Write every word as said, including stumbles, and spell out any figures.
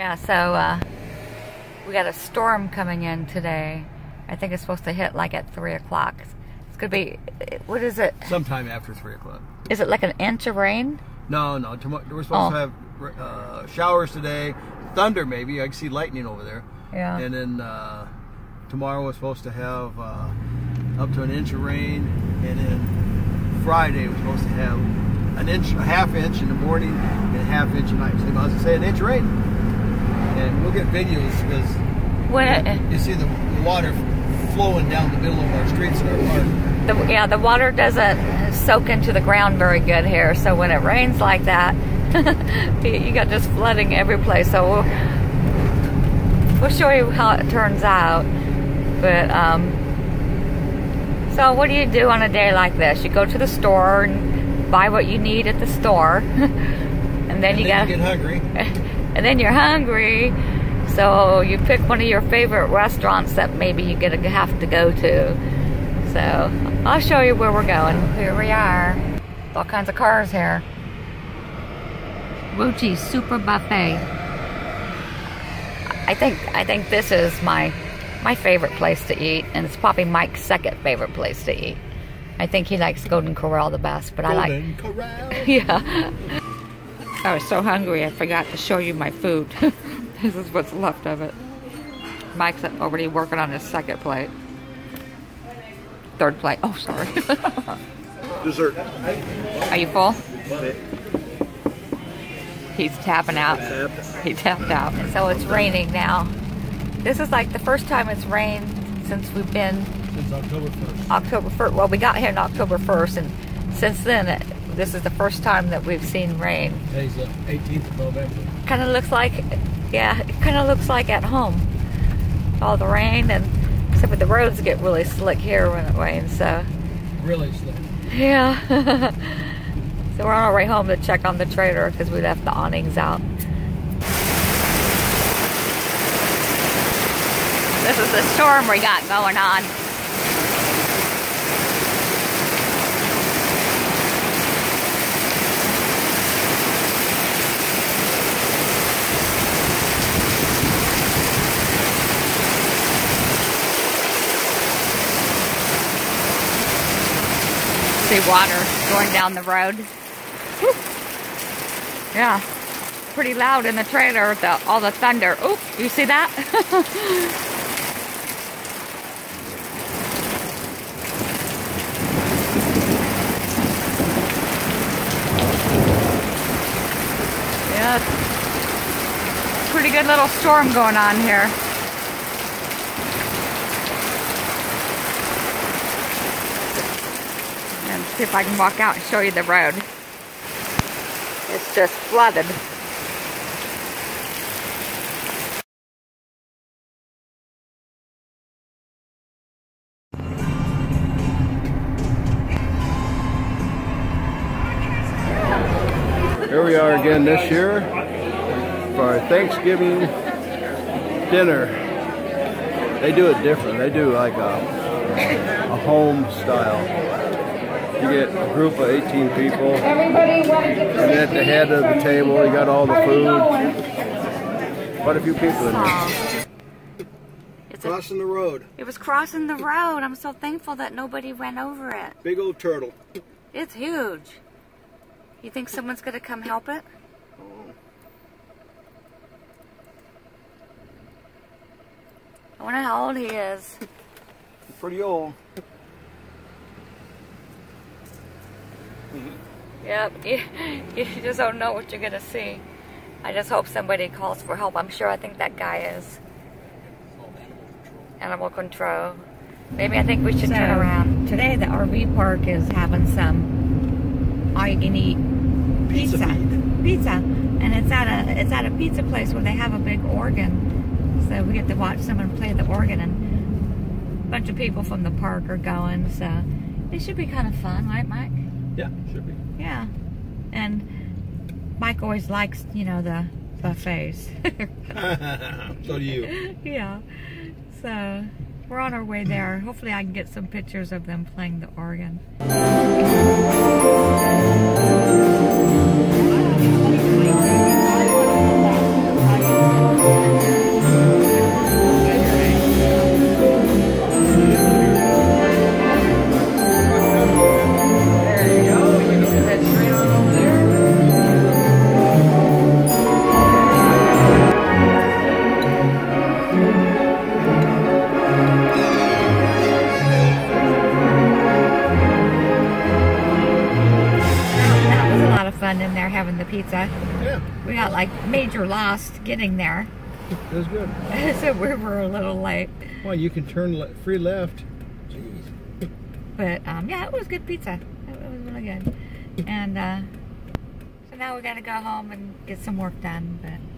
Yeah, so uh, we got a storm coming in today. I think it's supposed to hit like at three o'clock. It's going to be, what is it? Sometime after three o'clock. Is it like an inch of rain? No, no. Tomorrow, we're supposed oh. to have uh, showers today. Thunder maybe. I can see lightning over there. Yeah. And then uh, tomorrow we're supposed to have uh, up to an inch of rain. And then Friday we're supposed to have an inch, a half inch in the morning and a half inch at night. So I was going to say an inch of rain. And we'll get videos because when it, you see the water flowing down the middle of our streets in our park. The, yeah, the water doesn't soak into the ground very good here. So when it rains like that, you got just flooding every place. So we'll, we'll show you how it turns out. But um, so what do you do on a day like this? You go to the store and buy what you need at the store, and then and you then gotta you get hungry. And then you're hungry, so you pick one of your favorite restaurants that maybe you're gonna have to go to. So I'll show you where we're going. Here we are. All kinds of cars here. Ruchi's Super Buffet. I think I think this is my my favorite place to eat, and it's probably Mike's second favorite place to eat. I think he likes Golden Corral the best, but Golden I like Corral. Yeah. I was so hungry, I forgot to show you my food. This is what's left of it. Mike's already working on his second plate. Third plate. Oh, sorry. Dessert. Are you full? He's tapping out. He tapped out. So it's raining now. This is like the first time it's rained since we've been... Since October first. October first. Well, we got here on October first, and since then... It, This is the first time that we've seen rain. Today's the eighteenth of November. Kind of looks like, yeah, it kind of looks like at home. All the rain, and except for the roads get really slick here when it rains, so. Really slick. Yeah. So we're on our way home to check on the trailer because we left the awnings out. This is the storm we got going on. Water going down the road. Woo. Yeah, pretty loud in the trailer. The, all the thunder. Oop! You see that? Yeah, pretty good little storm going on here. See if I can walk out and show you the road. It's just flooded. Here we are again this year for our Thanksgiving dinner. They do it different. They do like a, a home style. You get a group of eighteen people, and at the head of the table, you got all the food. Quite a few people in there. It's crossing a, the road. It was crossing the road. I'm so thankful that nobody ran over it. Big old turtle. It's huge. You think someone's going to come help it? I wonder how old he is. Pretty old. Mm-hmm. Yep, you, you just don't know what you're going to see. I just hope somebody calls for help. I'm sure I think that guy is. Animal control. Maybe I think we should so, turn around. Today the R V park is having some all-you-can-eat pizza. Pizza. Pizza. And it's at, a, it's at a pizza place where they have a big organ. So we get to watch someone play the organ. And a bunch of people from the park are going. So it should be kind of fun, right, Mike? Yeah, should be. Yeah, and Mike always likes, you know, the buffets. So do you. Yeah, so we're on our way there. Hopefully I can get some pictures of them playing the organ. the pizza. Yeah. We got like major lost getting there. It was good. So we were a little late. Well, you can turn le free left. Jeez. But um, yeah, it was good pizza. It was really good. And uh, so now we got to go home and get some work done. But.